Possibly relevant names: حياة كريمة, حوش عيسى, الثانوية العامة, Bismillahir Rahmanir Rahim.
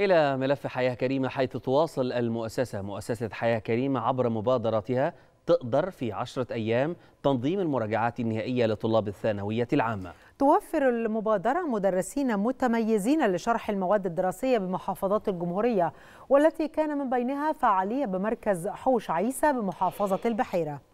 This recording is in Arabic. إلى ملف حياة كريمة، حيث تواصل مؤسسة حياة كريمة عبر مبادرتها تقدر في 10 أيام تنظيم المراجعات النهائية لطلاب الثانوية العامة. توفر المبادرة مدرسين متميزين لشرح المواد الدراسية بمحافظات الجمهورية، والتي كان من بينها فعالية بمركز حوش عيسى بمحافظة البحيرة.